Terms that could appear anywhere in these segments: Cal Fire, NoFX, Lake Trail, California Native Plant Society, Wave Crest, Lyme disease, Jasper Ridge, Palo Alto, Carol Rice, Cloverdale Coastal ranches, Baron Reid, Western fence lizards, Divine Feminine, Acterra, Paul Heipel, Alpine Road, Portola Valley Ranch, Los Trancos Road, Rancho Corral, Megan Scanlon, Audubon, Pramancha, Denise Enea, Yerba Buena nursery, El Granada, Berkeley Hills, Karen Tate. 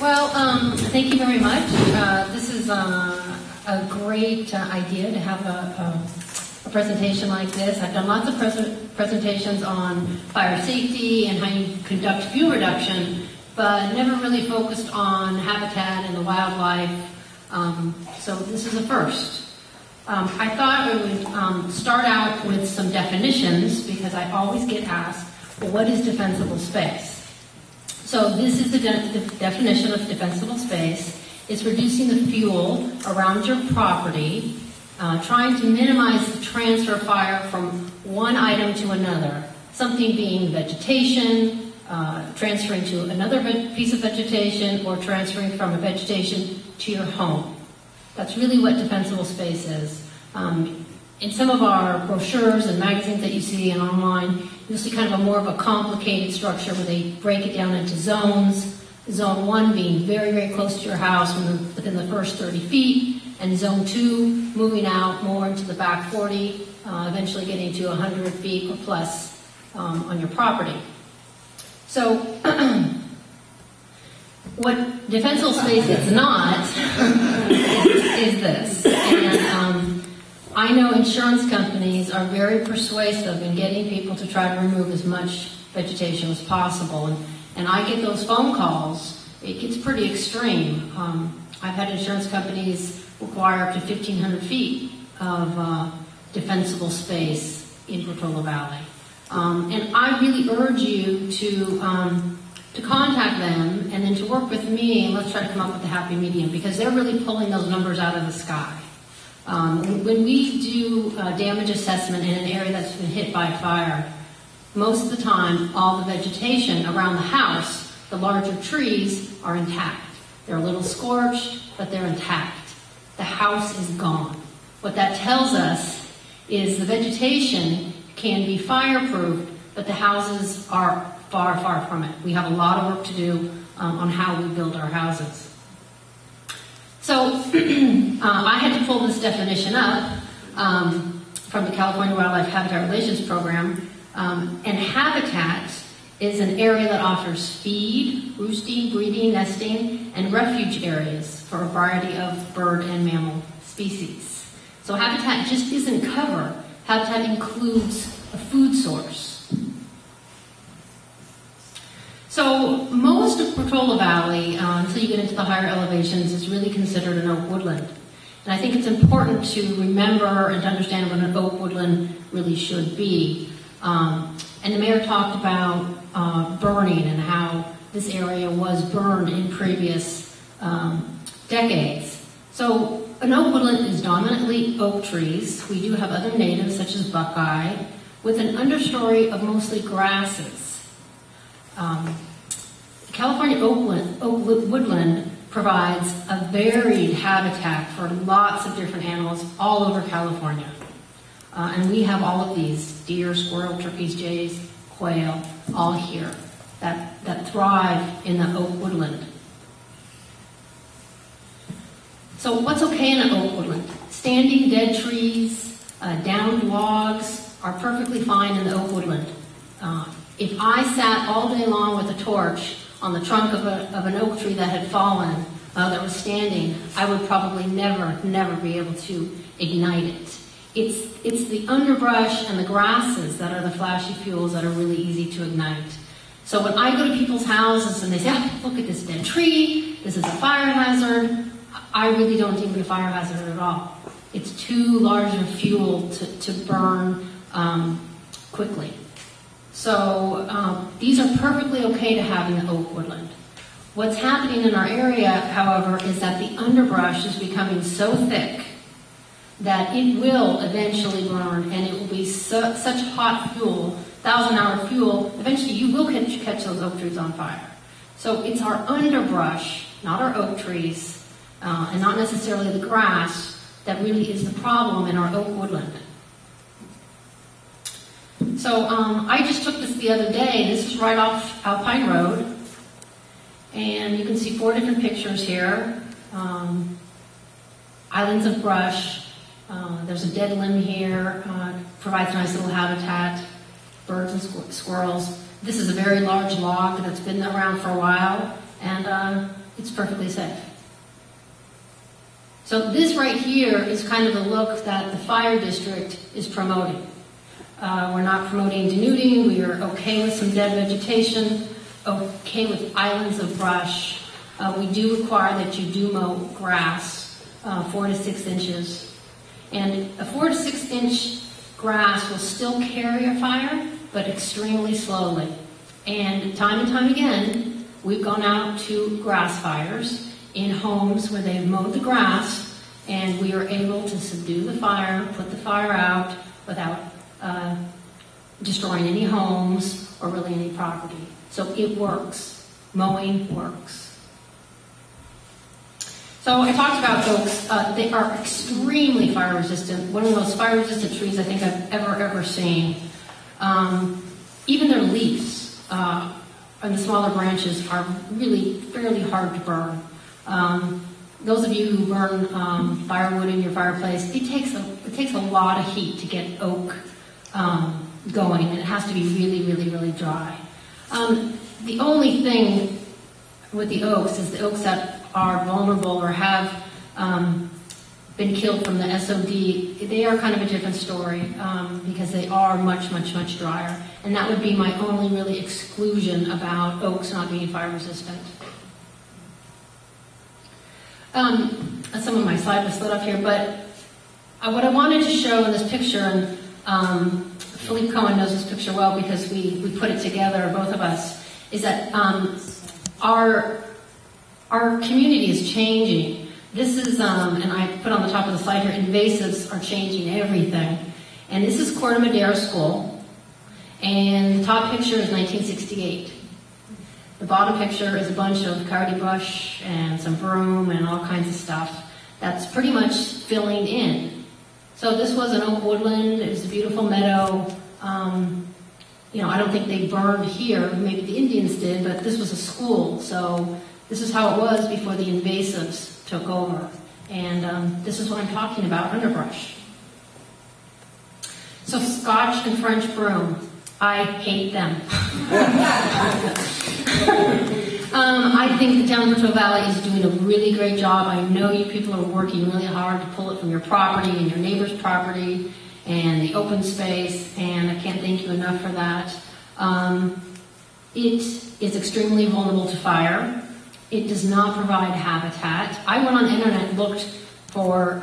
Well, thank you very much. This is a great idea to have a presentation like this. I've done lots of presentations on fire safety and how you conduct fuel reduction, but never really focused on habitat and the wildlife. So this is a first. I thought we would start out with some definitions, because I always get asked, well, what is defensible space? So this is the definition of defensible space. It's reducing the fuel around your property, trying to minimize the transfer of fire from one item to another, something being vegetation, transferring to another piece of vegetation, or transferring from a vegetation to your home. That's really what defensible space is. In some of our brochures and magazines that you see and online, you'll see kind of more of a complicated structure where they break it down into zones. Zone 1 being very, very close to your house within the first 30 feet, and Zone 2 moving out more into the back 40, eventually getting to 100 feet or plus on your property. So what defensible space is not is this. And I know insurance companies are very persuasive in getting people to try to remove as much vegetation as possible. And I get those phone calls. It gets pretty extreme. I've had insurance companies require up to 1,500 feet of defensible space in Portola Valley. And I really urge you to contact them and then to work with me, and let's try to come up with a happy medium, because they're really pulling those numbers out of the sky. When we do damage assessment in an area that's been hit by fire, most of the time all the vegetation around the house, the larger trees, are intact. They're a little scorched, but they're intact. The house is gone. What that tells us is the vegetation can be fireproofed, but the houses are far, far from it. We have a lot of work to do on how we build our houses. So I had to pull this definition up from the California Wildlife Habitat Relations Program. And habitat is an area that offers feed, roosting, breeding, nesting, and refuge areas for a variety of bird and mammal species. So habitat just isn't cover. Habitat includes a food source. So most of Portola Valley, until you get into the higher elevations, is really considered an oak woodland. And I think it's important to remember and to understand what an oak woodland really should be. And the mayor talked about burning and how this area was burned in previous decades. So an oak woodland is dominantly oak trees. We do have other natives, such as buckeye, with an understory of mostly grasses. California oak woodland provides a varied habitat for lots of different animals all over California. And we have all of these, deer, squirrel, turkeys, jays, quail, all here, that thrive in the oak woodland. So what's okay in an oak woodland? Standing dead trees, downed logs are perfectly fine in the oak woodland. If I sat all day long with a torch on the trunk of an oak tree that had fallen, that was standing, I would probably never be able to ignite it. It's the underbrush and the grasses that are the flashy fuels that are really easy to ignite. So when I go to people's houses and they say, oh, look at this dead tree, this is a fire hazard, I really don't deem it a fire hazard at all. It's too large of fuel to burn quickly. So these are perfectly okay to have in the oak woodland. What's happening in our area, however, is that the underbrush is becoming so thick that it will eventually burn, and it will be such hot fuel, 1,000-hour fuel, eventually you will catch those oak trees on fire. So it's our underbrush, not our oak trees, and not necessarily the grass, that really is the problem in our oak woodland. So I just took this the other day. This is right off Alpine Road. And you can see 4 different pictures here. Islands of brush. There's a dead limb here. Provides a nice little habitat. Birds and squirrels. This is a very large log that's been around for a while. And it's perfectly safe. So this right here is kind of a look that the fire district is promoting. We're not promoting denuding, we are okay with some dead vegetation, okay with islands of brush. We do require that you do mow grass 4 to 6 inches. And a 4 to 6 inch grass will still carry a fire, but extremely slowly. And time again, we've gone out to grass fires in homes where they've mowed the grass, and we are able to subdue the fire, put the fire out without destroying any homes or really any property. So it works. Mowing works. So I talked about oaks. They are extremely fire resistant. One of the most fire resistant trees I think I've ever seen. Even their leaves and the smaller branches are really fairly hard to burn. Those of you who burn firewood in your fireplace, it takes a lot of heat to get oak going, and it has to be really dry. The only thing with the oaks is the oaks that are vulnerable or have been killed from the SOD, they are kind of a different story because they are much drier, and that would be my only really exclusion about oaks not being fire resistant. Some of my slide was slid up here, but what I wanted to show in this picture, and Philippe Cohen knows this picture well because we put it together, both of us, is that our community is changing. This is, and I put on the top of the slide here, invasives are changing everything. And this is Corte Madera School, and the top picture is 1968. The bottom picture is a bunch of cardi bush and some broom and all kinds of stuff that's pretty much filling in. So this was an oak woodland, it was a beautiful meadow. You know, I don't think they burned here, maybe the Indians did, but this was a school, so this is how it was before the invasives took over. And this is what I'm talking about, underbrush. So Scotch and French broom, I hate them. I think the town of Portola Valley is doing a really great job. I know you people are working really hard to pull it from your property and your neighbor's property and the open space, and I can't thank you enough for that. It is extremely vulnerable to fire. It does not provide habitat. I went on the internet and looked for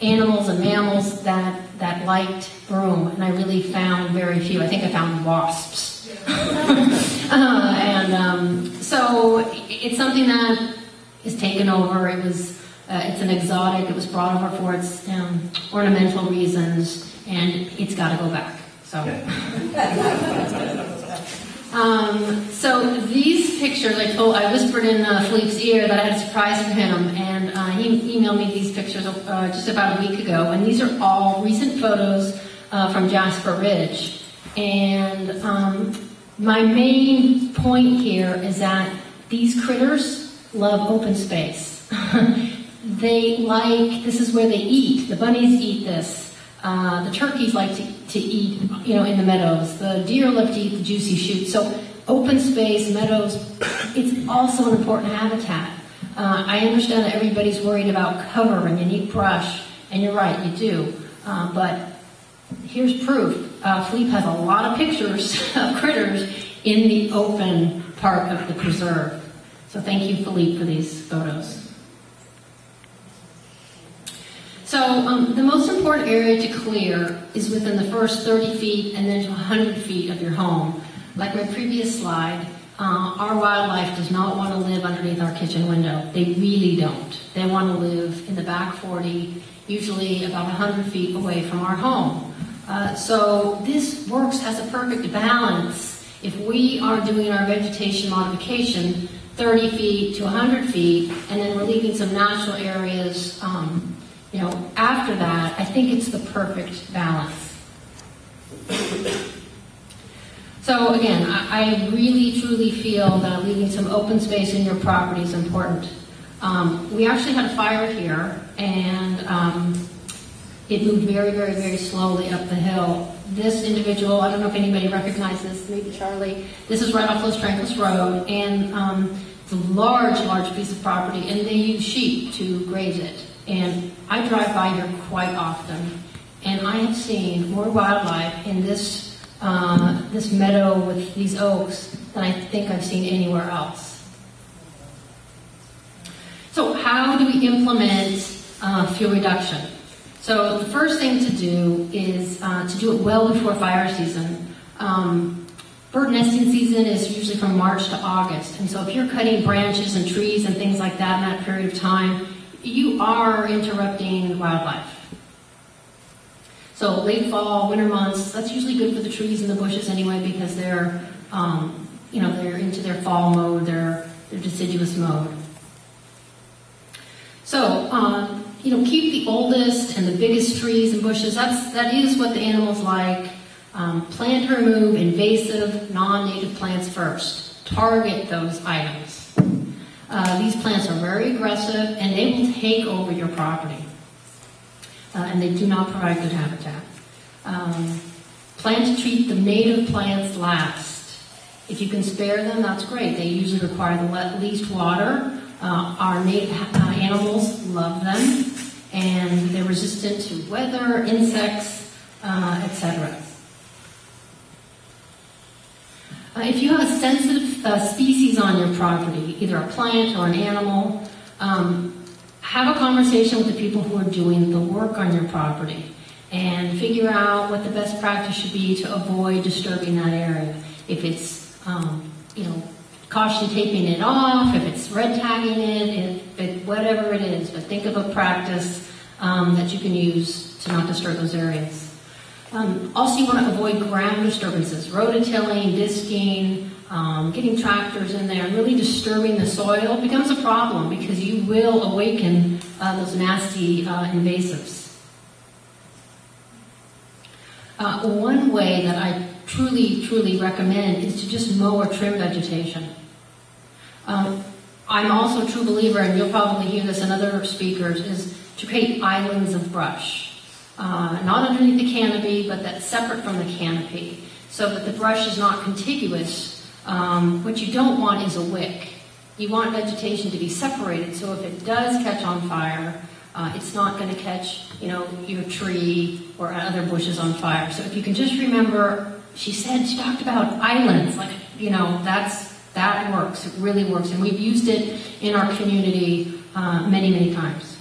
animals and mammals that liked broom, and I really found very few. I think I found wasps. And so it's something that is taken over. It was, it's an exotic, it was brought over for its ornamental reasons, and it's gotta go back, so. So these pictures, I whispered in Philippe's ear that I had a surprise for him, and he emailed me these pictures just about a week ago, and these are all recent photos from Jasper Ridge. And my main point here is that these critters love open space. They like, this is where they eat, the bunnies eat this. The turkeys like to eat, you know, in the meadows. The deer love to eat the juicy shoots. So open space, meadows, it's also an important habitat. I understand that everybody's worried about cover and you need brush, and you're right, you do. But here's proof. Philippe has a lot of pictures of critters in the open part of the preserve. So thank you, Philippe, for these photos. So the most important area to clear is within the first 30 feet and then to 100 feet of your home. Like my previous slide, our wildlife does not want to live underneath our kitchen window. They really don't. They want to live in the back 40, usually about 100 feet away from our home. So this works as a perfect balance. If we are doing our vegetation modification 30 feet to 100 feet, and then we're leaving some natural areas you know, after that, I think it's the perfect balance. So again, I really, truly feel that leaving some open space in your property is important. We actually had a fire here, and it moved very slowly up the hill. This individual, I don't know if anybody recognizes, maybe Charlie, this is right off Los Trancos Road, and It's a large, large piece of property, and they use sheep to graze it. And I drive by here quite often, and I have seen more wildlife in this meadow with these oaks than I think I've seen anywhere else. So how do we implement fuel reduction? So the first thing to do is to do it well before fire season. Bird nesting season is usually from March to August, and so if you're cutting branches and trees and things like that in that period of time, you are interrupting wildlife. So late fall, winter months, that's usually good for the trees and the bushes anyway, because they're into their fall mode, their deciduous mode. So keep the oldest and the biggest trees and bushes. That is what the animals like. Plan to remove invasive, non-native plants first. Target those items. These plants are very aggressive, and they will take over your property. And they do not provide good habitat. Plan to treat the native plants last. If you can spare them, that's great. They usually require the least water. Our native animals love them, and they're resistant to weather, insects, etc. If you have a sensitive species on your property, either a plant or an animal, have a conversation with the people who are doing the work on your property and figure out what the best practice should be to avoid disturbing that area. If it's, caution taping it off, if it's red tagging it, whatever it is, but think of a practice that you can use to not disturb those areas. Also, you want to avoid ground disturbances, rototilling, disking, getting tractors in there, really disturbing the soil. It becomes a problem because you will awaken those nasty invasives. One way that I truly, truly recommend is to just mow or trim vegetation. I'm also a true believer, and you'll probably hear this in other speakers, is to create islands of brush. Not underneath the canopy, but that's separate from the canopy, so that the brush is not contiguous. What you don't want is a wick. You want vegetation to be separated, so if it does catch on fire, it's not going to catch, your tree or other bushes on fire. So if you can just remember, she talked about islands. That works. It really works, and we've used it in our community many, many times.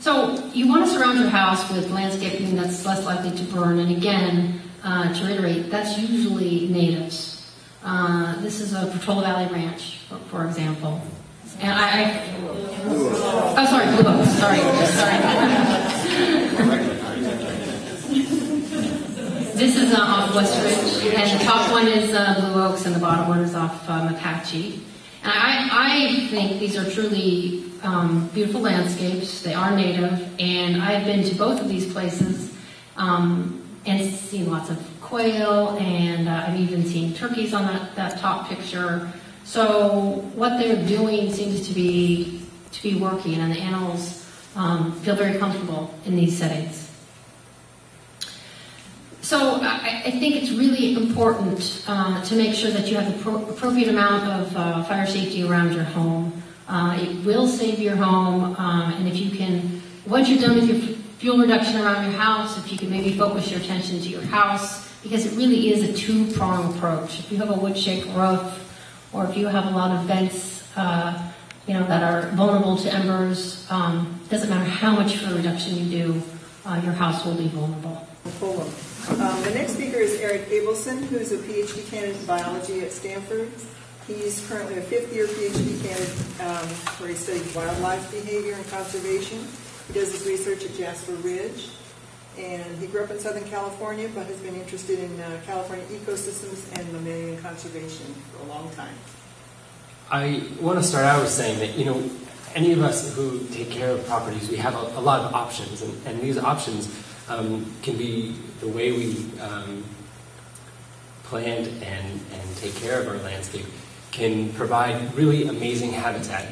So you want to surround your house with landscaping that's less likely to burn. And again, to reiterate, that's usually natives. This is a Portola Valley Ranch, for example. And Blue Oaks. This is off West Ridge, and the top one is Blue Oaks, and the bottom one is off Apache. And I think these are truly beautiful landscapes. They are native, and I've been to both of these places and seen lots of quail, and I've even seen turkeys on that top picture. So what they're doing seems to be working, and the animals feel very comfortable in these settings. So I think it's really important to make sure that you have the appropriate amount of fire safety around your home. It will save your home, and if you can, once you're done with your fuel reduction around your house, if you can maybe focus your attention to your house, because it really is a two-pronged approach. If you have a wood-shake roof, or if you have a lot of vents that are vulnerable to embers, it doesn't matter how much fuel reduction you do, your house will be vulnerable. The next speaker is Eric Abelson, who's a Ph.D. candidate in biology at Stanford. He's currently a fifth-year Ph.D. candidate where he studies wildlife behavior and conservation. He does his research at Jasper Ridge, and he grew up in Southern California, but has been interested in California ecosystems and mammalian conservation for a long time. I want to start out with saying that, any of us who take care of properties, we have a lot of options, and these options can be the way we plant and take care of our landscape, can provide really amazing habitat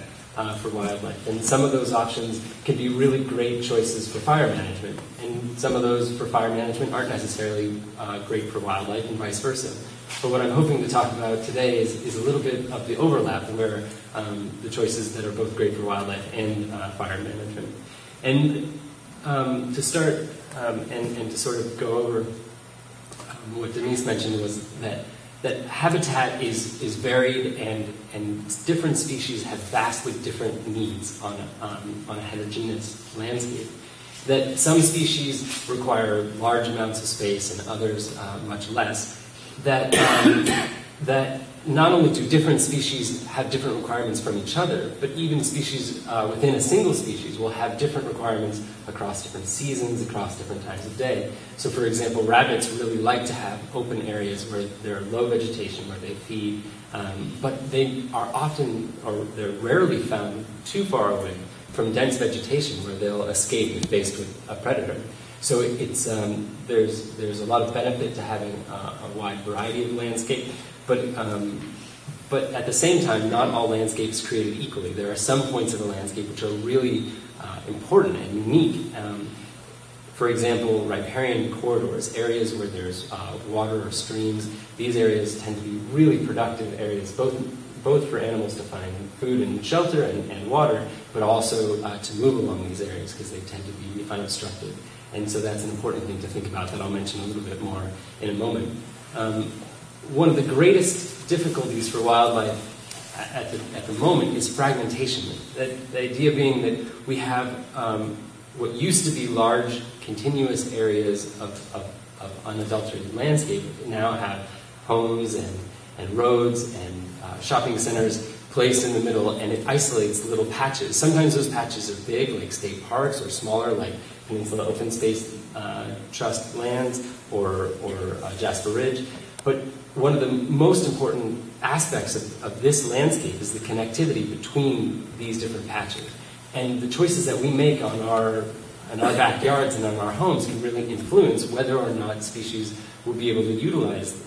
for wildlife. And some of those options can be really great choices for fire management, and some of those for fire management aren't necessarily great for wildlife, and vice versa. But what I'm hoping to talk about today is a little bit of the overlap where the choices that are both great for wildlife and fire management. And to start and to sort of go over what Denise mentioned was that habitat is varied and different species have vastly different needs on a heterogeneous landscape. That some species require large amounts of space and others much less. That not only do different species have different requirements from each other, but even species within a single species will have different requirements across different seasons, across different times of day. So for example, rabbits really like to have open areas where there are low vegetation, where they feed, but they are often, or they're rarely found too far away from dense vegetation where they'll escape if faced with a predator. So it's, there's a lot of benefit to having a wide variety of landscape, but at the same time, not all landscapes created equally. There are some points of the landscape which are really important and unique. For example, riparian corridors, areas where there's water or streams. These areas tend to be really productive areas, both for animals to find food and shelter and water, but also to move along these areas because they tend to be unobstructed. And so that's an important thing to think about that I'll mention a little bit more in a moment. One of the greatest difficulties for wildlife at the moment is fragmentation. The idea being that we have what used to be large, continuous areas of unadulterated landscape now have homes and roads and shopping centers placed in the middle, and it isolates little patches. Sometimes those patches are big, like state parks, or smaller, like Peninsula Open Space Trust lands or Jasper Ridge. But one of the most important aspects of this landscape is the connectivity between these different patches. And the choices that we make on our backyards and on our homes can really influence whether or not species will be able to utilize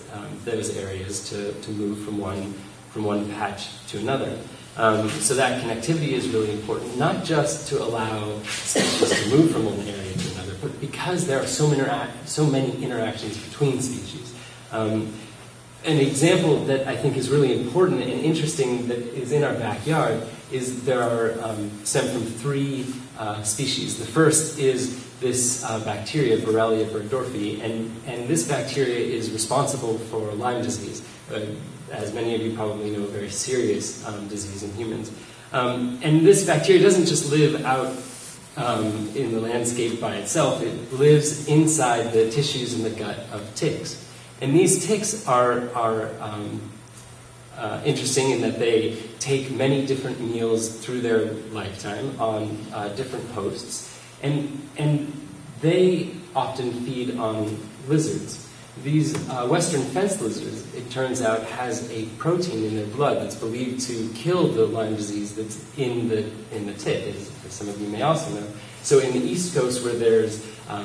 those areas to move from one patch to another. So that connectivity is really important, not just to allow species to move from one area to another, but because there are so many interactions between species. An example that I think is really important and interesting that is in our backyard is there are stemmed from three species. The first is this bacteria, Borrelia burgdorferi, and this bacteria is responsible for Lyme disease. As many of you probably know, a very serious disease in humans. And this bacteria doesn't just live out in the landscape by itself, it lives inside the tissues in the gut of ticks. And these ticks are interesting in that they take many different meals through their lifetime on different hosts, and they often feed on lizards. These Western fence lizards, it turns out, has a protein in their blood that's believed to kill the Lyme disease that's in the tick, as some of you may also know. So in the East Coast, where there's a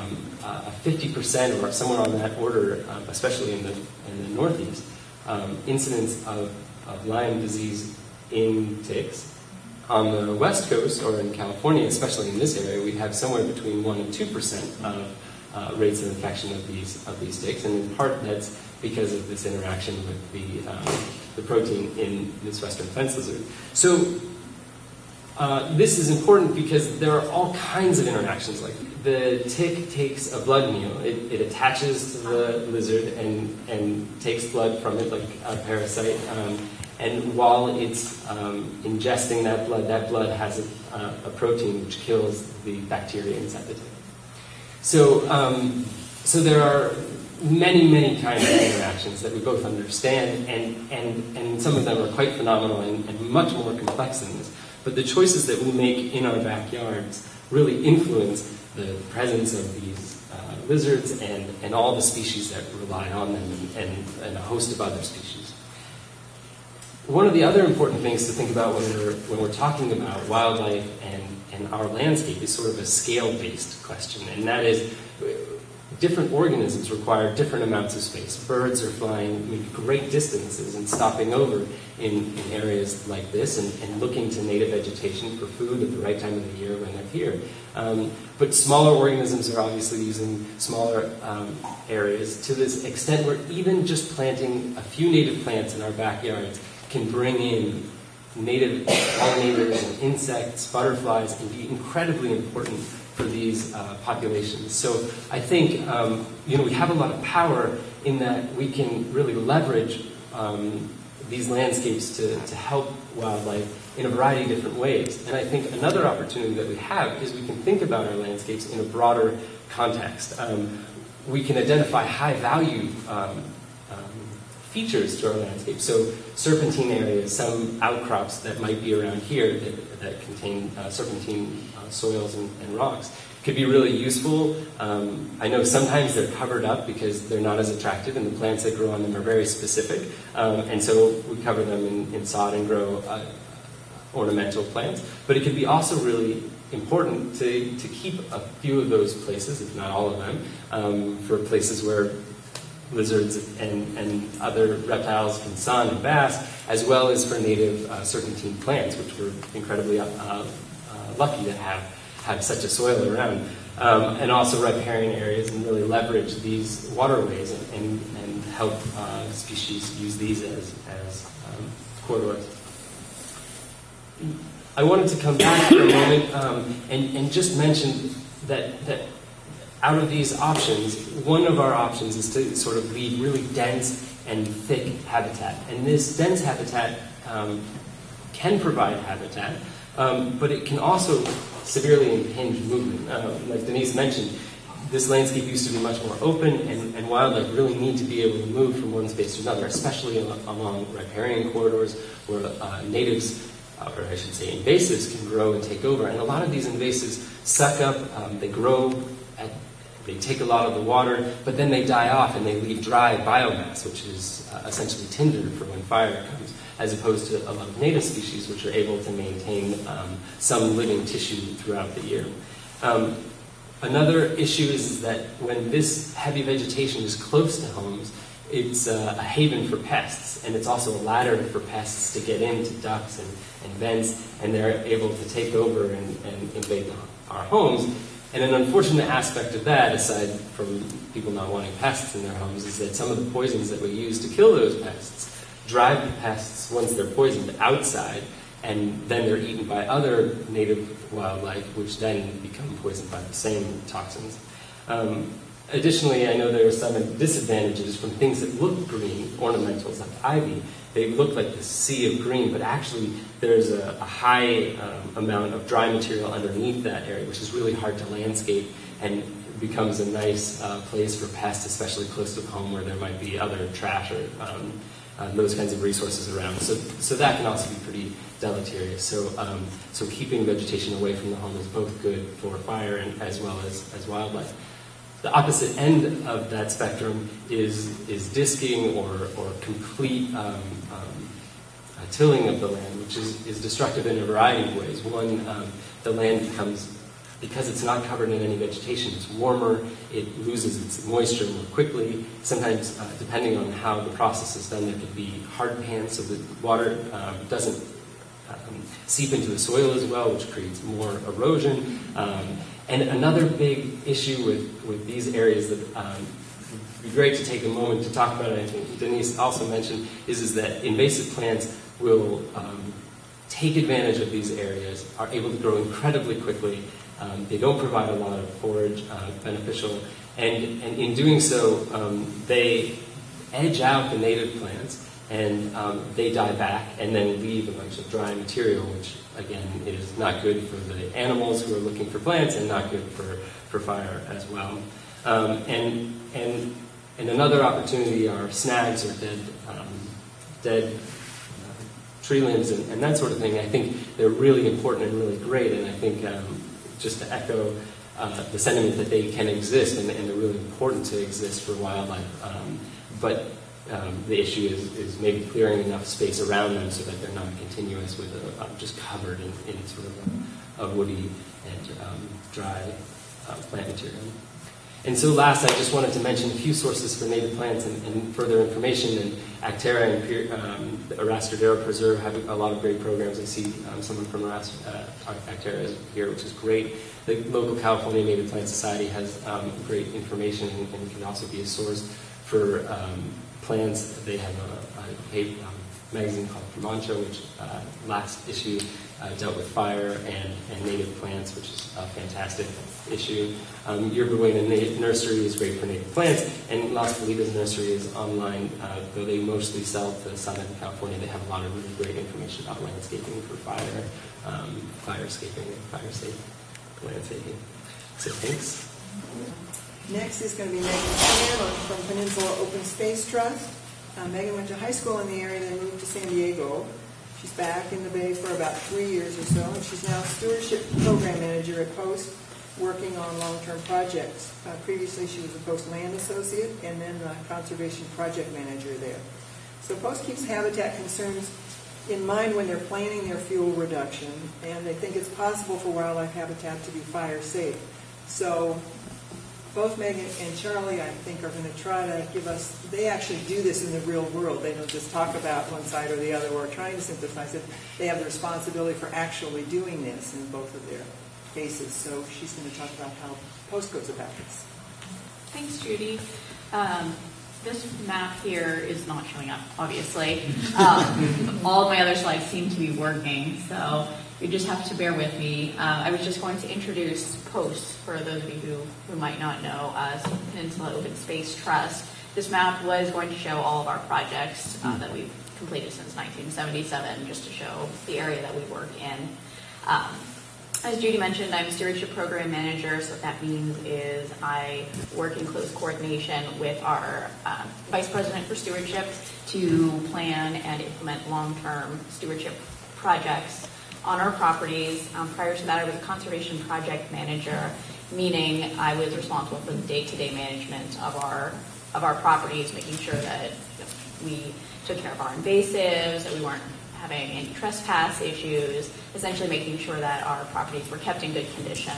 50% or somewhere on that order, especially in the Northeast, incidence of Lyme disease in ticks. On the West Coast, or in California, especially in this area, we have somewhere between 1 and 2% of rates of infection of these ticks, and in part that's because of this interaction with the protein in this Western fence lizard. So this is important because there are all kinds of interactions. Like the tick takes a blood meal, it attaches to the lizard and takes blood from it like a parasite. And while it's ingesting that blood has a protein which kills the bacteria inside the tick. So there are many kinds of interactions that we both understand, and some of them are quite phenomenal and much more complex than this. But the choices that we make in our backyards really influence the presence of these lizards and all the species that rely on them and a host of other species. One of the other important things to think about when we're talking about wildlife and our landscape is sort of a scale-based question, and that is different organisms require different amounts of space. Birds are flying maybe great distances and stopping over in areas like this and looking to native vegetation for food at the right time of the year when they're here. But smaller organisms are obviously using smaller areas to this extent where even just planting a few native plants in our backyards can bring in native pollinators and insects, butterflies, can be incredibly important for these populations. So I think we have a lot of power in that we can really leverage these landscapes to help wildlife in a variety of different ways. And I think another opportunity that we have is we can think about our landscapes in a broader context. We can identify high-value features to our landscape. So serpentine areas, some outcrops that might be around here that contain serpentine soils and rocks could be really useful. I know sometimes they're covered up because they're not as attractive and the plants that grow on them are very specific. And so we cover them in sod and grow ornamental plants. But it could be also really important to keep a few of those places, if not all of them, for places where lizards and other reptiles can sun and bask, as well as for native serpentine plants, which we're incredibly lucky to have such a soil around. And also riparian areas, and really leverage these waterways and help species use these as corridors. I wanted to come back for a moment and just mention that out of these options, one of our options is to sort of leave really dense and thick habitat. And this dense habitat can provide habitat, but it can also severely impinge movement. Like Denise mentioned, this landscape used to be much more open, and wildlife really need to be able to move from one space to another, especially along riparian corridors where natives, or I should say invasives, can grow and take over. And a lot of these invasives suck up, they grow, they take a lot of the water, but then they die off and they leave dry biomass, which is essentially tinder for when fire comes, as opposed to a lot of native species which are able to maintain some living tissue throughout the year. Another issue is that when this heavy vegetation is close to homes, it's a haven for pests, and it's also a ladder for pests to get into ducts and vents, and they're able to take over and invade our homes. And an unfortunate aspect of that, aside from people not wanting pests in their homes, is that some of the poisons that we use to kill those pests drive the pests, once they're poisoned, outside, and then they're eaten by other native wildlife, which then become poisoned by the same toxins. Additionally, I know there are some disadvantages from things that look green, ornamentals like ivy. They look like the sea of green, but actually there's a high amount of dry material underneath that area, which is really hard to landscape and becomes a nice place for pests, especially close to home where there might be other trash or those kinds of resources around. So that can also be pretty deleterious. So keeping vegetation away from the home is both good for fire and as well as wildlife. The opposite end of that spectrum is disking or complete tilling of the land, which is destructive in a variety of ways. One, the land becomes, because it's not covered in any vegetation, it's warmer, it loses its moisture more quickly. Sometimes, depending on how the process is done, there could be hard pans so that water doesn't seep into the soil as well, which creates more erosion. And another big issue with these areas that would be great to take a moment to talk about, and I think Denise also mentioned, is that invasive plants will take advantage of these areas, are able to grow incredibly quickly. They don't provide a lot of forage beneficial, and in doing so, they edge out the native plants, and they die back and then leave a bunch of dry material, which again is not good for the animals who are looking for plants and not good for fire as well. And another opportunity are snags or dead tree limbs and that sort of thing. I think they're really important and really great, and I think just to echo the sentiment that they can exist and they're really important to exist for wildlife. But the issue is maybe clearing enough space around them so that they're not continuous with just covered in sort of a woody and dry plant material. And so last, I just wanted to mention a few sources for native plants and further information. And Acterra and the Arastadero Preserve have a lot of great programs. I see someone from Acterra is here, which is great. The local California Native Plant Society has great information and can also be a source for plants. They have a magazine called Pramancha, which last issue dealt with fire and native plants, which is a fantastic issue. Yerba Buena Nursery is great for native plants, and Las Colibas Nursery is online, though they mostly sell to Southern California. They have a lot of really great information about landscaping for fire, firescaping, and fire-safe landscaping. So thanks. Next is going to be Megan Scanlon from Peninsula Open Space Trust. Megan went to high school in the area and then moved to San Diego. She's back in the Bay for about 3 years or so, and she's now stewardship program manager at Post, working on long-term projects. Previously, she was a Post land associate and then a conservation project manager there. So Post keeps habitat concerns in mind when they're planning their fuel reduction, and they think it's possible for wildlife habitat to be fire safe. So both Megan and Charlie, I think, are going to try to give us, they actually do this in the real world. They don't just talk about one side or the other or trying to synthesize it. They have the responsibility for actually doing this in both of their cases. So she's going to talk about how Post goes about this. Thanks, Judy. This map here is not showing up, obviously. All of my other slides seem to be working, so you just have to bear with me. I was just going to introduce POST, for those of you who might not know us, Peninsula Open Space Trust. This map was going to show all of our projects that we've completed since 1977, just to show the area that we work in. As Judy mentioned, I'm Stewardship Program Manager, so what that means is I work in close coordination with our Vice President for Stewardship to plan and implement long-term stewardship projects on our properties. Prior to that, I was a conservation project manager, meaning I was responsible for the day-to-day management of our properties, making sure that we took care of our invasives, that we weren't having any trespass issues, essentially making sure that our properties were kept in good condition.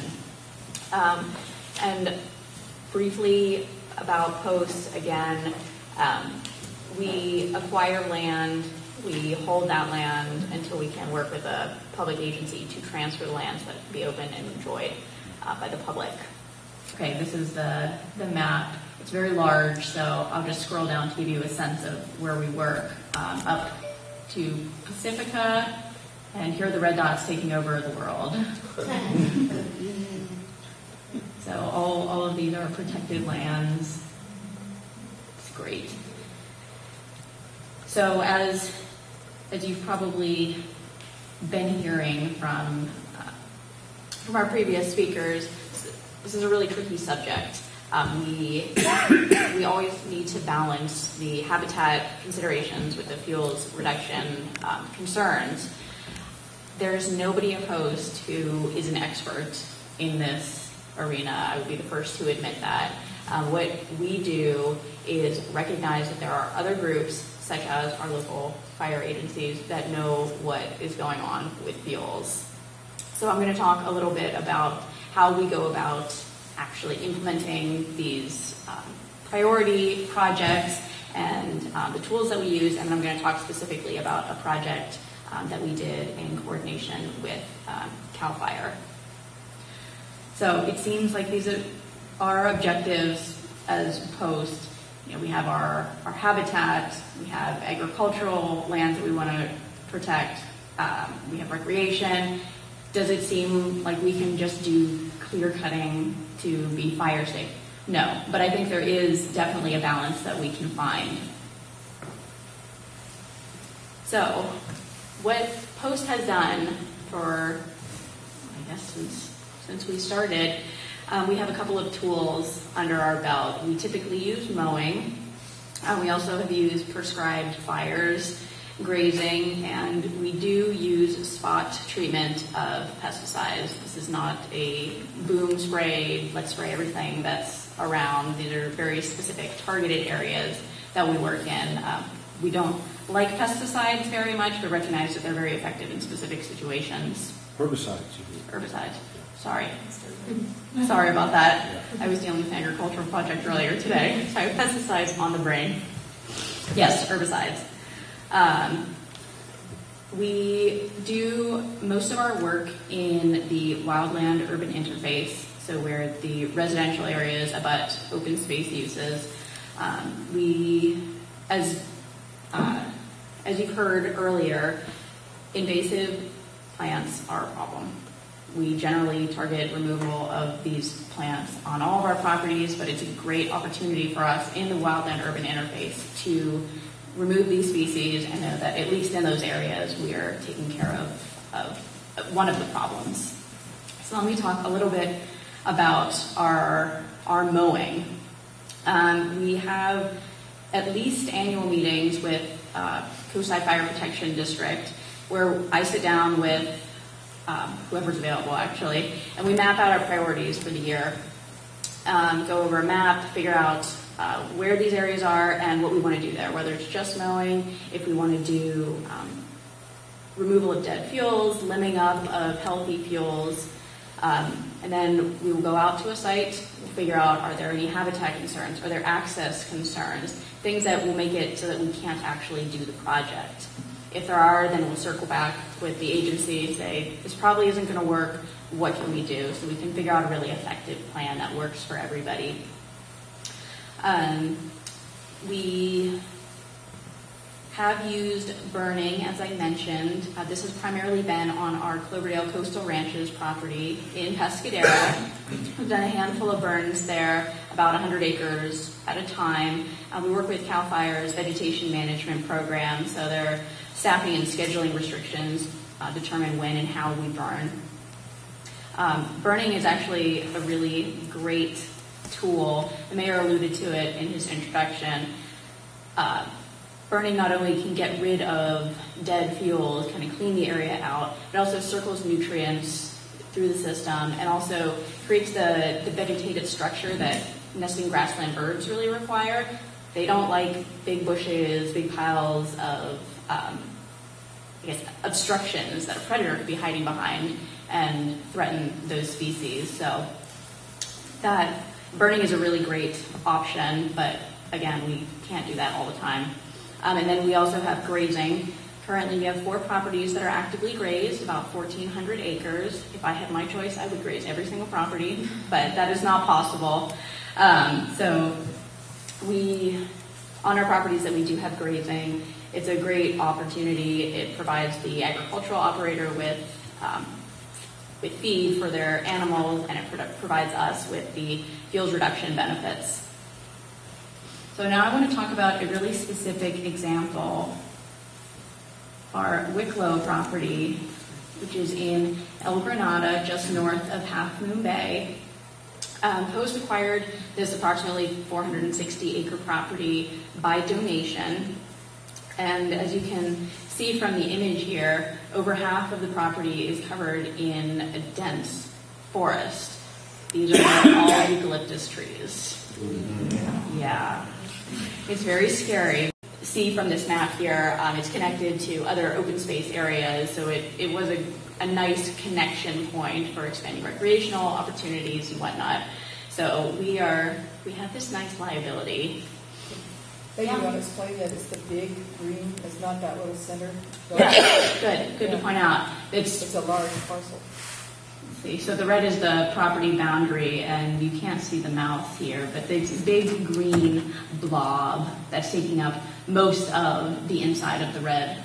And briefly about POST again, we acquire land. We hold that land until we can work with a public agency to transfer the land so that it can be open and enjoyed by the public. Okay, this is the map. It's very large, so I'll just scroll down to give you a sense of where we work. Up to Pacifica, and here are the red dots taking over the world. So all of these are protected lands. It's great. So as you've probably been hearing from our previous speakers, this is a really tricky subject. We always need to balance the habitat considerations with the fuels reduction concerns. There's nobody in Post who is an expert in this arena. I would be the first to admit that. What we do is recognize that there are other groups, such as our local fire agencies, that know what is going on with fuels. So I'm going to talk a little bit about how we go about actually implementing these priority projects and the tools that we use, and I'm going to talk specifically about a project that we did in coordination with Cal Fire. So it seems like these are our objectives as POST. You know, we have our habitat, we have agricultural lands that we want to protect, we have recreation. Does it seem like we can just do clear cutting to be fire safe? No, but I think there is definitely a balance that we can find. So what POST has done for, I guess, since we started, we have a couple of tools under our belt. We typically use mowing. We also have used prescribed fires, grazing, and we do use spot treatment of pesticides. This is not a boom spray, let's spray everything that's around. These are very specific targeted areas that we work in. We don't like pesticides very much, but recognize that they're very effective in specific situations. Herbicides. Sorry about that. I was dealing with an agricultural project earlier today. So pesticides on the brain. Yes, herbicides. We do most of our work in the wildland-urban interface, so where the residential areas abut open space uses. We, as you've heard earlier, invasive plants are a problem. We generally target removal of these plants on all of our properties, but it's a great opportunity for us in the wildland-urban interface to remove these species and know that at least in those areas we are taking care of one of the problems. So let me talk a little bit about our mowing. We have at least annual meetings with Woodside Fire Protection District where I sit down with whoever's available actually, and we map out our priorities for the year, go over a map, figure out where these areas are and what we want to do there, whether it's just mowing, if we want to do removal of dead fuels, limbing up of healthy fuels, and then we will go out to a site, we'll figure out are there any habitat concerns, are there access concerns, things that will make it so that we can't actually do the project. If there are, then we'll circle back with the agency and say, this probably isn't going to work, what can we do? So we can figure out a really effective plan that works for everybody. We have used burning, as I mentioned. This has primarily been on our Cloverdale Coastal Ranches property in Pescadero. We've done a handful of burns there, about 100 acres at a time. We work with Cal Fire's vegetation management program, so their staffing and scheduling restrictions determine when and how we burn. Burning is actually a really great tool. The mayor alluded to it in his introduction. Burning not only can get rid of dead fuels, kind of clean the area out, it also circles nutrients through the system and also creates the vegetative structure that nesting grassland birds really require. They don't like big bushes, big piles of obstructions that a predator could be hiding behind and threaten those species. So that burning is a really great option, but again, we can't do that all the time. And then we also have grazing. Currently, we have 4 properties that are actively grazed, about 1,400 acres. If I had my choice, I would graze every single property, but that is not possible. So we, on our properties that we do have grazing, it's a great opportunity. It provides the agricultural operator with feed for their animals, and it provides us with the fuels reduction benefits. So now I want to talk about a really specific example, our Wicklow property, which is in El Granada, just north of Half Moon Bay. Post acquired this approximately 460-acre property by donation. And as you can see from the image here, over half of the property is covered in a dense forest. These are all eucalyptus trees. Yeah, it's very scary. See from this map here, it's connected to other open space areas, so it was a nice connection point for expanding recreational opportunities and whatnot. So we have this nice liability. Maybe you want to explain that it's the big green, it's not that little center. Yeah, good to point out. It's a large parcel. See, so the red is the property boundary, and you can't see the mouth here, but this big green blob that's taking up most of the inside of the red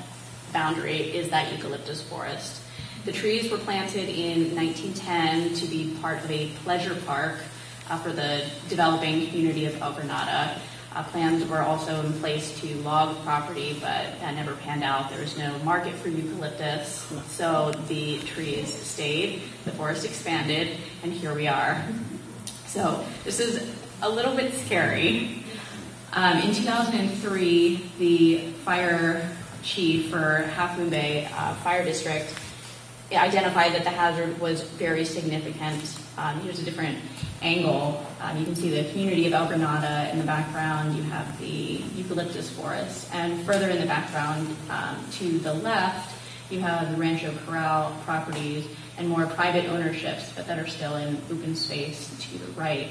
boundary is that eucalyptus forest. The trees were planted in 1910 to be part of a pleasure park for the developing community of El Granada. Plans were also in place to log property, but that never panned out. There was no market for eucalyptus, so the trees stayed, the forest expanded, and here we are. So this is a little bit scary. In 2003, the fire chief for Half Moon Bay Fire District identified that the hazard was very significant. Here's a different angle. You can see the community of El Granada in the background. You have the eucalyptus forest, and further in the background to the left, you have the Rancho Corral properties, and more private ownerships, but that are still in open space to the right.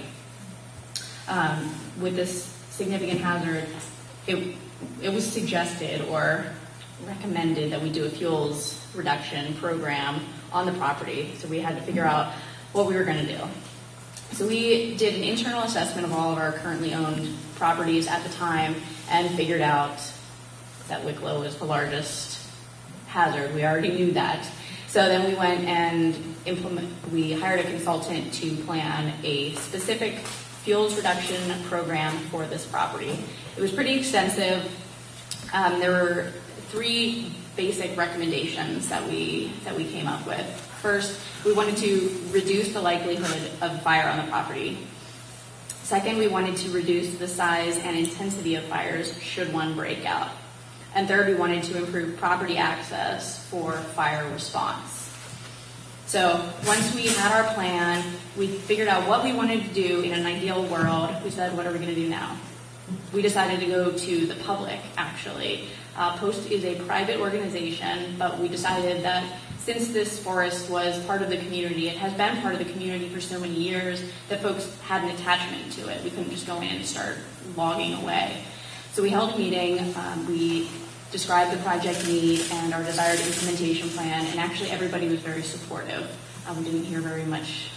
With this significant hazard, it was suggested or recommended that we do a fuels reduction program on the property. So we had to figure out what we were going to do. So we did an internal assessment of all of our currently owned properties at the time and figured out that Wicklow was the largest hazard. We already knew that. So then we went and we hired a consultant to plan a specific fuels reduction program for this property. It was pretty extensive. There were three basic recommendations that we came up with. First, we wanted to reduce the likelihood of fire on the property. Second, we wanted to reduce the size and intensity of fires should one break out. And third, we wanted to improve property access for fire response. So once we had our plan, we figured out what we wanted to do in an ideal world. We said, what are we going to do now? We decided to go to the public, actually. Post is a private organization, but we decided that since this forest was part of the community, it has been part of the community for so many years, that folks had an attachment to it. We couldn't just go in and start logging away. So we held a meeting. We described the project need and our desired implementation plan, and actually everybody was very supportive. We didn't hear very much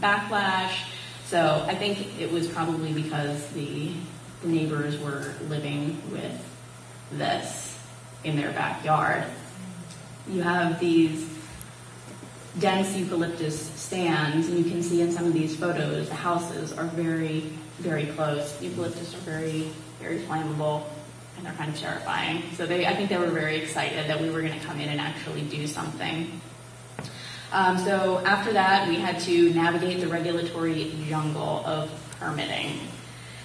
backlash. So I think it was probably because the neighbors were living with this in their backyard. You have these dense eucalyptus stands, and you can see in some of these photos the houses are very, very close. Eucalyptus are very, very flammable, and they're kind of terrifying. So I think they were very excited that we were going to come in and actually do something. So after that, we had to navigate the regulatory jungle of permitting.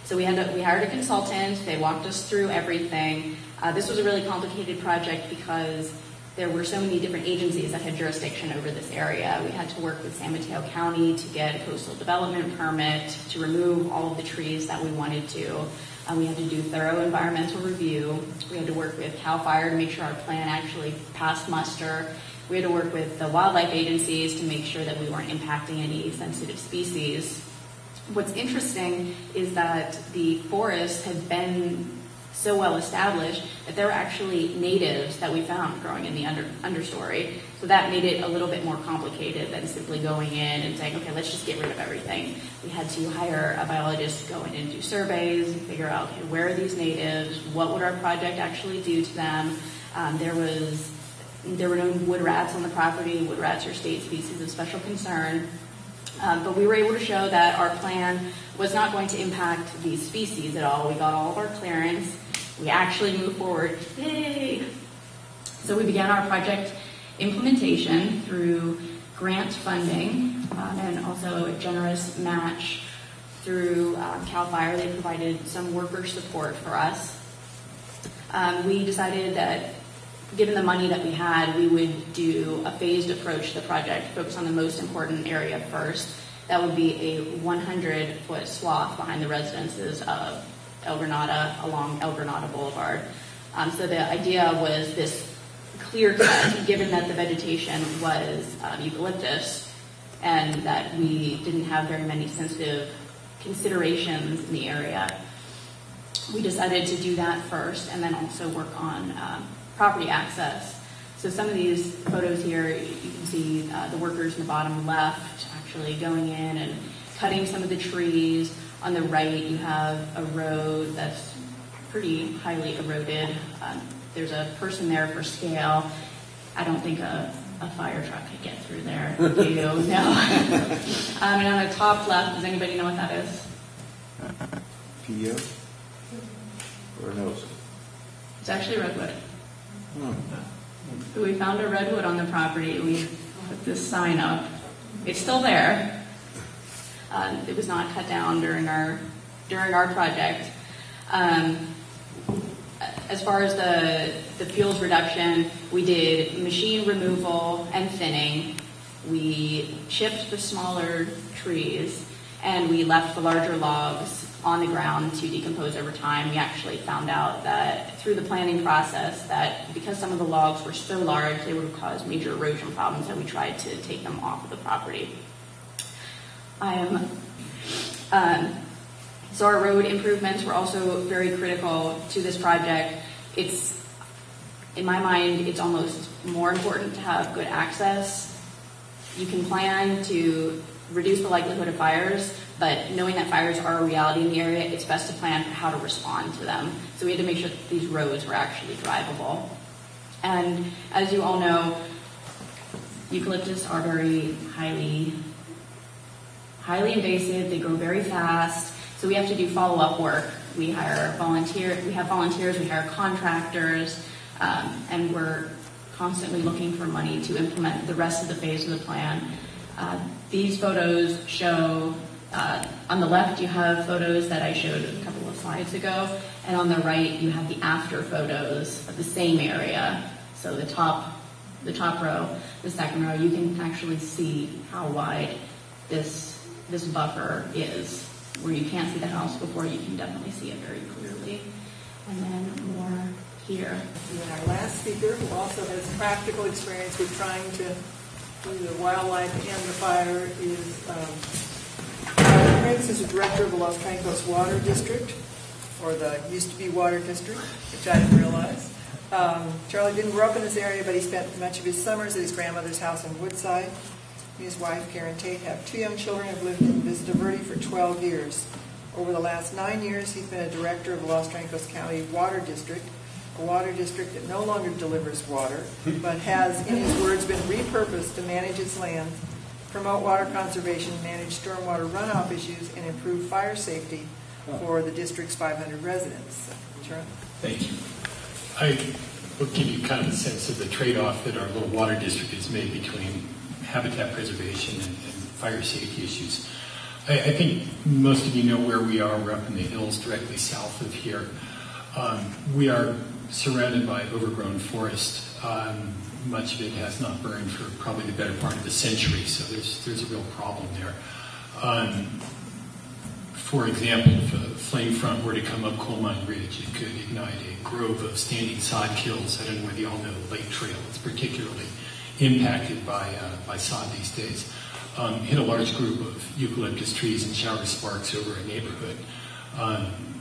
So we hired a consultant. They walked us through everything. This was a really complicated project because there were so many different agencies that had jurisdiction over this area. We had to work with San Mateo County to get a coastal development permit, to remove all of the trees that we wanted to. We had to do thorough environmental review. We had to work with Cal Fire to make sure our plan actually passed muster. We had to work with the wildlife agencies to make sure that we weren't impacting any sensitive species. What's interesting is that the forest had been so well established that there were actually natives that we found growing in the understory. So that made it a little bit more complicated than simply going in and saying, okay, let's just get rid of everything. We had to hire a biologist to go in and do surveys and figure out, okay, where are these natives? What would our project actually do to them? There were no wood rats on the property. Wood rats are state species of special concern. But we were able to show that our plan was not going to impact these species at all. We got all of our clearance. We actually moved forward. Yay! So we began our project implementation through grant funding and also a generous match through Cal Fire. They provided some worker support for us. We decided that given the money that we had, we would do a phased approach to the project, focus on the most important area first. That would be a 100-foot swath behind the residences of El Granada along El Granada Boulevard. So the idea was this clear cut, given that the vegetation was eucalyptus and that we didn't have very many sensitive considerations in the area. We decided to do that first and then also work on property access. So some of these photos here, you can see the workers in the bottom left actually going in and cutting some of the trees. On the right, you have a road that's pretty highly eroded. There's a person there for scale. I don't think a fire truck could get through there. Do you? No. And on the top left, does anybody know what that is? PU? Or nose? It's actually redwood. So we found a redwood on the property. We put this sign up. It's still there. It was not cut down during our project. As far as the fuels reduction, we did machine removal and thinning. We chipped the smaller trees and we left the larger logs on the ground to decompose over time. We actually found out that through the planning process that because some of the logs were so large, they would cause major erosion problems, and we tried to take them off of the property. So our road improvements were also very critical to this project. It's, in my mind, it's almost more important to have good access. You can plan to reduce the likelihood of fires, but knowing that fires are a reality in the area, it's best to plan for how to respond to them. So we had to make sure that these roads were actually drivable. And as you all know, eucalyptus are very highly invasive. They grow very fast. So we have to do follow-up work. We hire volunteers. We have volunteers. We hire contractors, and we're constantly looking for money to implement the rest of the phase of the plan. These photos show, on the left you have photos that I showed a couple of slides ago, and on the right you have the after photos of the same area. So the top row, the second row, you can actually see how wide this buffer is, where you can't see the house before, you can definitely see it very clearly. And then more here. And our last speaker, who also has practical experience with trying to the wildlife and the fire, is Charlie Prince, is the director of the Los Trancos Water District, or the used to be Water District, which I didn't realize. Charlie didn't grow up in this area, but he spent much of his summers at his grandmother's house in Woodside. He and his wife, Karen Tate, have 2 young children and have lived in Vista Verde for 12 years. Over the last 9 years, he's been a director of the Los Trancos County Water District, a water district that no longer delivers water, but has, in his words, been repurposed to manage its land, promote water conservation, manage stormwater runoff issues, and improve fire safety for the district's 500 residents. Charlie? Thank you. I will give you kind of a sense of the trade-off that our little water district has made between habitat preservation and fire safety issues. I think most of you know where we are. We're up in the hills directly south of here. We are surrounded by overgrown forest. Much of it has not burned for probably the better part of a century, so there's a real problem there. For example, if a flame front were to come up Coal Mine Ridge, it could ignite a grove of standing sod kills. I don't know whether you all know the Lake Trail. It's particularly impacted by sod these days. Hit a large group of eucalyptus trees and shower sparks over a neighborhood.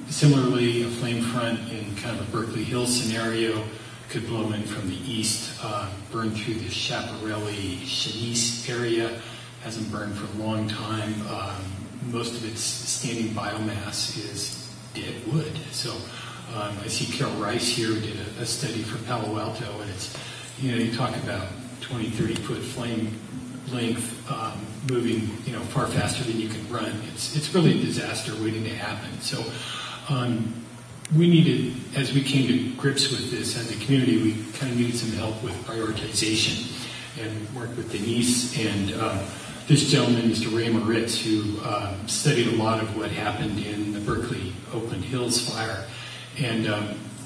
Similarly, a flame front in kind of a Berkeley Hills scenario could blow in from the east, burn through the Chaparelli-Shanice area, hasn't burned for a long time. Most of its standing biomass is dead wood. So I see Carol Rice here did a study for Palo Alto, and it's, you know, you talk about 20, 30-foot flame length, moving, you know, far faster than you can run. It's really a disaster waiting to happen. So we needed, as we came to grips with this as a community, we kind of needed some help with prioritization, and worked with Denise and this gentleman, Mr. Ray Moritz, who studied a lot of what happened in the Berkeley Oakland Hills fire, and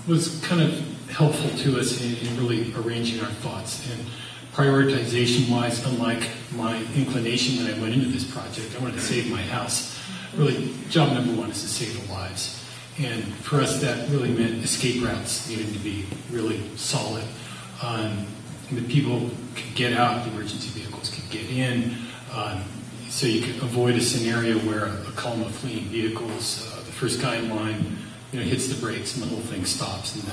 was kind of helpful to us in really arranging our thoughts. And prioritization-wise, unlike my inclination when I went into this project, I wanted to save my house. Really, job number one is to save the lives. And for us, that really meant escape routes needing to be really solid. And the people could get out, the emergency vehicles could get in, so you could avoid a scenario where a column of fleeing vehicles, the first guy in line, you know, hits the brakes and the whole thing stops and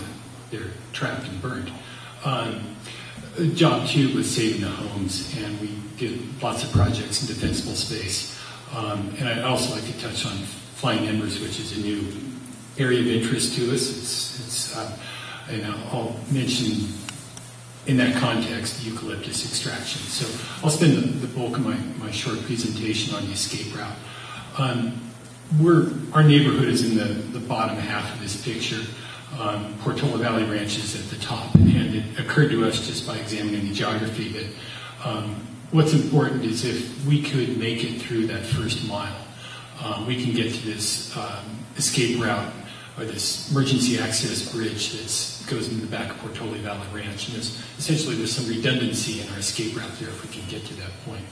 they're trapped and burned. Job two was saving the homes, and we did lots of projects in defensible space. And I'd also like to touch on flying embers, which is a new area of interest to us. And I'll mention in that context eucalyptus extraction. So I'll spend the bulk of my short presentation on the escape route. Our neighborhood is in the bottom half of this picture. Portola Valley Ranch is at the top, and it occurred to us just by examining the geography that what's important is if we could make it through that first mile, we can get to this escape route or this emergency access bridge that goes into the back of Portola Valley Ranch, and there's some redundancy in our escape route there if we can get to that point.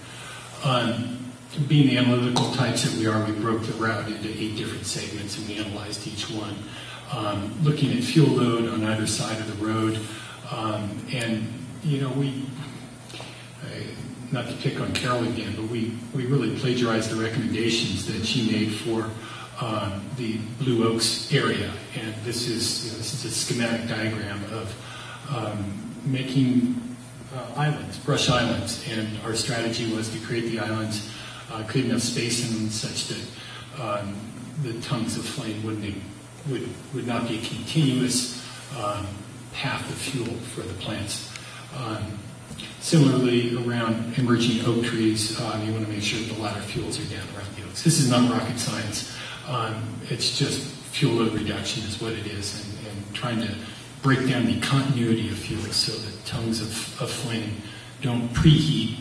being the analytical types that we are, we broke the route into 8 different segments and we analyzed each one. Looking at fuel load on either side of the road, and you know, not to pick on Carol again, but we really plagiarized the recommendations that she made for the Blue Oaks area. And this is, you know, this is a schematic diagram of making islands, brush islands, and our strategy was to create the islands, create enough space in them such that the tongues of flame would not be a continuous path of fuel for the plants. Similarly, around emerging oak trees, you want to make sure that the latter fuels are down around the oaks. This is not rocket science. It's just fuel load reduction is what it is, and trying to break down the continuity of fuels so that tongues of flame don't preheat.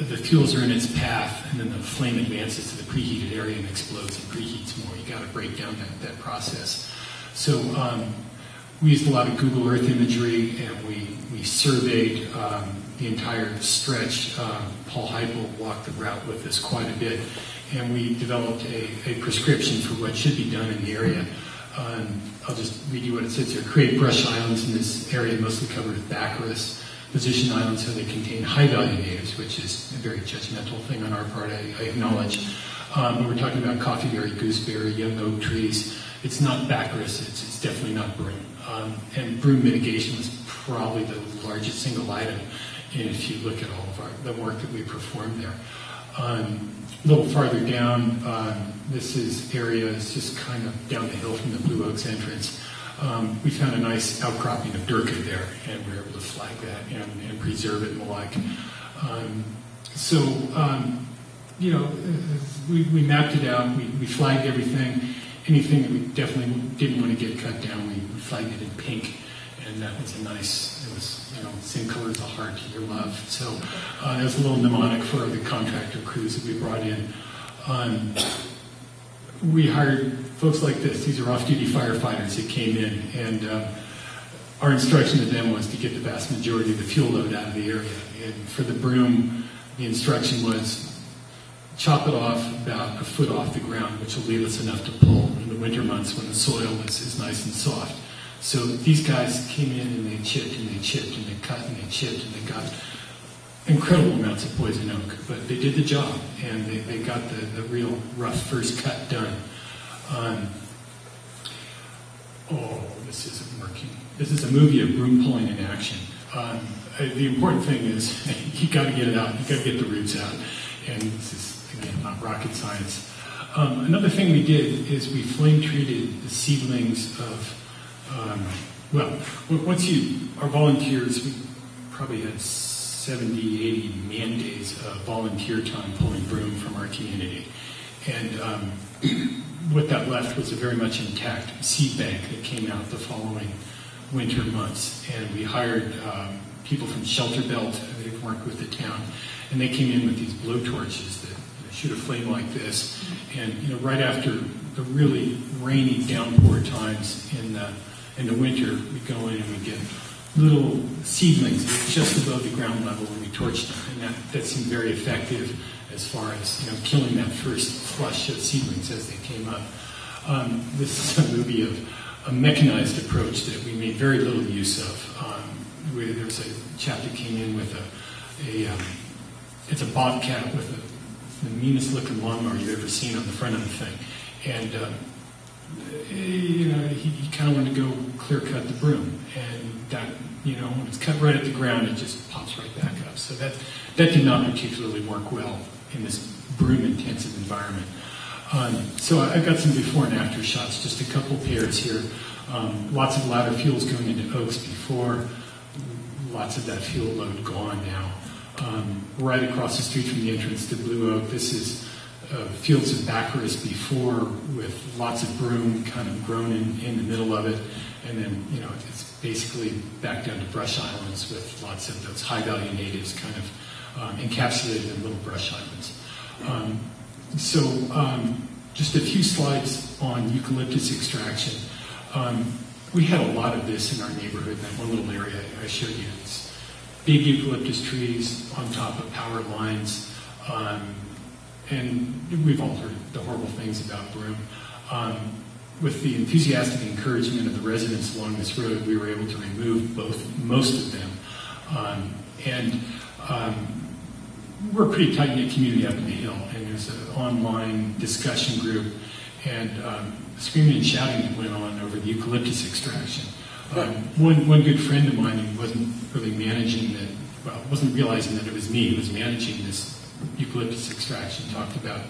The fuels are in its path, and then the flame advances to the preheated area and explodes and preheats more. You've got to break down that process. So we used a lot of Google Earth imagery, and we surveyed the entire stretch. Paul Heipel walked the route with us quite a bit, and we developed a prescription for what should be done in the area. I'll just read you what it says here. Create brush islands in this area mostly covered with baccaris. Position islands so they contain high-value natives, which is a very judgmental thing on our part, I acknowledge. We're talking about coffeeberry, gooseberry, young oak trees. It's not baccaris, it's definitely not broom. And broom mitigation was probably the largest single item, and if you look at all of the work that we performed there. A little farther down, this is areas just kind of down the hill from the Blue Oaks entrance. We found a nice outcropping of durca there, and we were able to flag that and preserve it and the like. You know, we mapped it out, we flagged everything. Anything that we definitely didn't want to get cut down, we flagged it in pink, and that was a nice, it was, you know, same color as a heart, your love. So it was a little mnemonic for the contractor crews that we brought in. We hired folks like this. These are off-duty firefighters that came in, and our instruction to them was to get the vast majority of the fuel load out of the area. And for the broom, the instruction was chop it off about a foot off the ground, which will leave us enough to pull in the winter months when the soil is nice and soft. So these guys came in and they chipped and they chipped and they cut and they chipped and they got incredible amounts of poison oak, but they did the job, and they got the real rough first cut done. Oh, this isn't working. This is a movie of broom pulling in action. The important thing is you got to get it out. You got to get the roots out, and this is, again, not rocket science. Another thing we did is we flame treated the seedlings of. Well, once you are volunteers, we probably had 70-80 man days of volunteer time pulling broom from our community. And what that left was a very much intact seed bank that came out the following winter months. And we hired people from Shelter Belt that worked with the town, and they came in with these blow torches that, you know, shoot a flame like this. And, you know, right after the really rainy downpour times in the winter, we go in and we get little seedlings just above the ground level when we torch them, and that seemed very effective as far as, you know, killing that first flush of seedlings as they came up. This is a movie of a mechanized approach that we made very little use of. Where there's a chap that came in with it's a bobcat with the meanest looking lawnmower you've ever seen on the front of the thing, and you know, he kind of wanted to go clear cut the broom, and that, you know, when it's cut right at the ground, it just pops right back up. So that did not particularly work well in this broom intensive environment. So I've got some before and after shots, just a couple pairs here. Lots of lighter fuels going into oaks before, lots of that fuel load gone now. Right across the street from the entrance to Blue Oak, this is fields of baccaris before with lots of broom kind of grown in the middle of it, and then, you know, it's basically back down to brush islands with lots of those high-value natives kind of encapsulated in little brush islands. Just a few slides on eucalyptus extraction. We had a lot of this in our neighborhood, that one little area I showed you. It's big eucalyptus trees on top of power lines, and we've all heard the horrible things about broom. With the enthusiastic encouragement of the residents along this road, we were able to remove most of them. We're a pretty tight-knit community up in the hill, and there's an online discussion group, and screaming and shouting that went on over the eucalyptus extraction. One good friend of mine who wasn't really managing that, well, wasn't realizing that it was me who was managing this eucalyptus extraction, talked about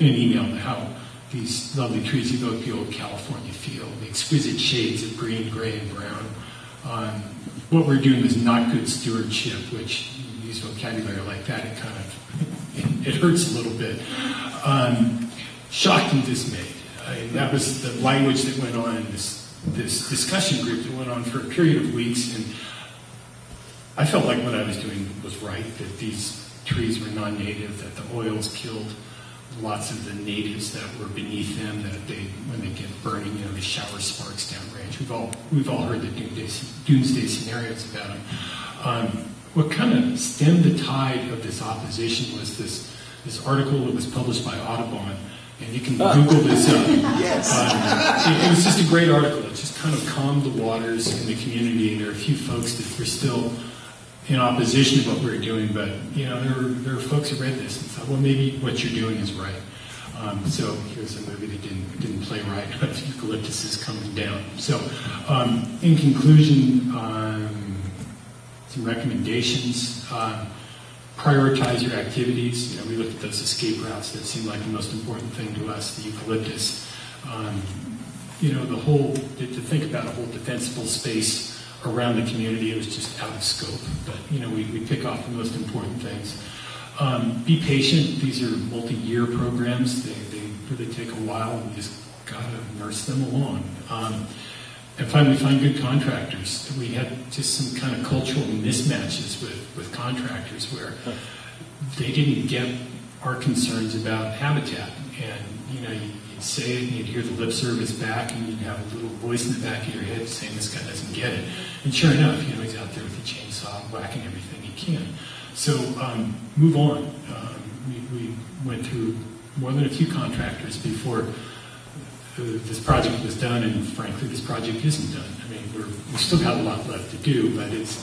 in an email how these lovely trees evoke the old California feel, the exquisite shades of green, gray, and brown. What we're doing is not good stewardship, which you use vocabulary like that, it kind of, it hurts a little bit. Shocked and dismayed. That was the language that went on in this discussion group that went on for a period of weeks, and I felt like what I was doing was right, that these trees were non-native, that the oils killed lots of the natives that were beneath them, that they, when they get burning, you know, they shower sparks downrange. We've all heard the doomsday scenarios about them. What kind of stemmed the tide of this opposition was this article that was published by Audubon, and you can Google this up. Yes. It was just a great article. It just kind of calmed the waters in the community, and there are a few folks that were still in opposition to what we were doing, but you know, there were folks who read this and thought, well, maybe what you're doing is right. So here's a movie that didn't play right, but eucalyptus is coming down. So in conclusion, some recommendations. Prioritize your activities. You know, we looked at those escape routes that seemed like the most important thing to us, the eucalyptus. You know, to think about a whole defensible space around the community, it was just out of scope. But, you know, we pick off the most important things. Be patient. These are multi-year programs. They really take a while. We just gotta nurse them along. And finally, find good contractors. We had just some kind of cultural mismatches with contractors where they didn't get our concerns about habitat. And, you know, you'd say it and you'd hear the lip service back and you'd have a little voice in the back of your head saying, this guy doesn't get it. And sure enough, you know, he's out there with a chainsaw whacking everything he can. So move on. We went through more than a few contractors before this project was done, and frankly, this project isn't done. I mean, we've still got a lot left to do, but it's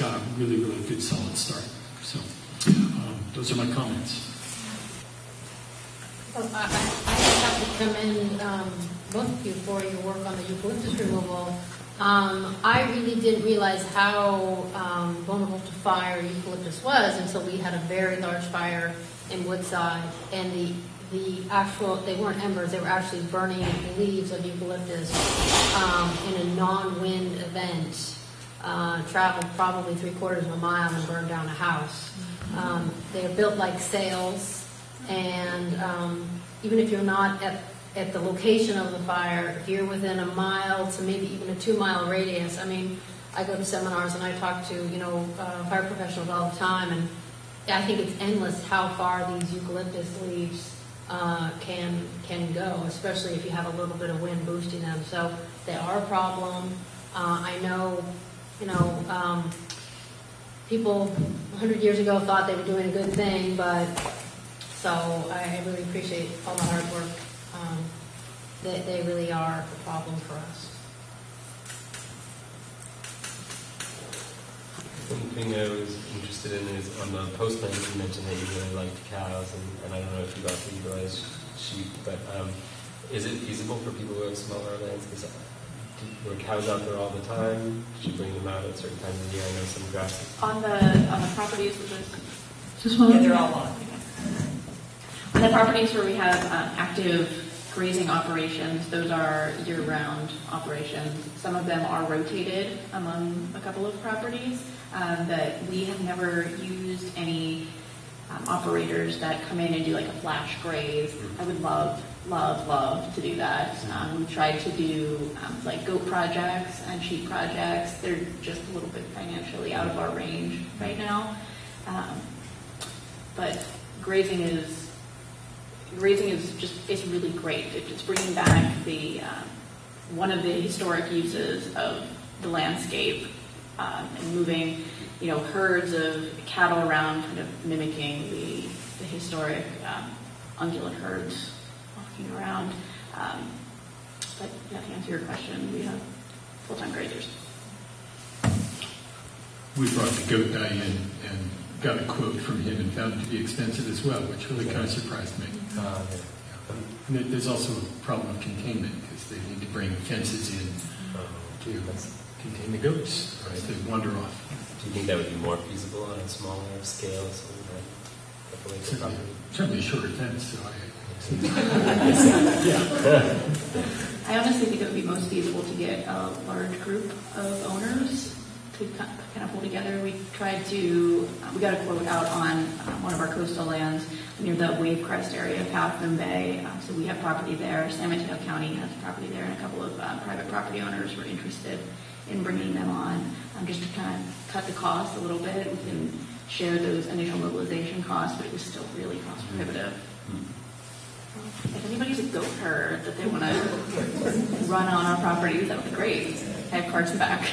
got a really, really good, solid start. So those are my comments. Well, I have to commend both of you for your work on the eucalyptus removal. I really didn't realize how vulnerable to fire eucalyptus was until we had a very large fire in Woodside, and the actual, they weren't embers, they were actually burning leaves of eucalyptus in a non-wind event. Traveled probably 3/4 of a mile and burned down a house. They are built like sails, and even if you're not at the location of the fire, if you're within a mile to maybe even a 2-mile radius, I mean, I go to seminars and I talk to, you know, fire professionals all the time, and I think it's endless how far these eucalyptus leaves can go, especially if you have a little bit of wind boosting them. So they are a problem. I know, you know, people 100 years ago thought they were doing a good thing, but so I really appreciate all the hard work. They really are a problem for us. One thing I was interested in is on the postman, you mentioned that you really liked cows, and I don't know if you got to utilize sheep, but is it feasible for people who have smaller lands? Because were cows out there all the time? Did you bring them out at certain times of the year? I know some grasses. On the properties, which is just one. Yeah, they're all on. On the properties where we have active grazing operations, those are year-round operations. Some of them are rotated among a couple of properties, but we have never used any operators that come in and do like a flash graze. I would love to do that. We tried to do like goat projects and sheep projects. They're just a little bit financially out of our range right now, but grazing is just—it's really great. It's bringing back the one of the historic uses of the landscape, and moving, you know, herds of cattle around, kind of mimicking the the historic ungulate herds walking around. But yeah, to answer your question, we have full-time grazers. We brought the goat guy in and got a quote from him and found it to be expensive as well, which really kind of surprised me. And there's also a problem of containment because they need to bring fences in to contain the goats, right? So they wander off. Do you think that would be more feasible on a smaller scale? So like certainly a shorter fence. So I honestly think it would be most feasible to get a large group of owners to kind of pull together. We tried to, we got a quote out on one of our coastal lands near the Wave Crest area of Halfmoon Bay. So we have property there. San Mateo County has property there, and a couple of private property owners were interested in bringing them on, just to kind of cut the cost a little bit. We can share those initial mobilization costs, but it was still really cost prohibitive. If anybody's a goat herd that they want to run on our properties, that would be great. I have cards back.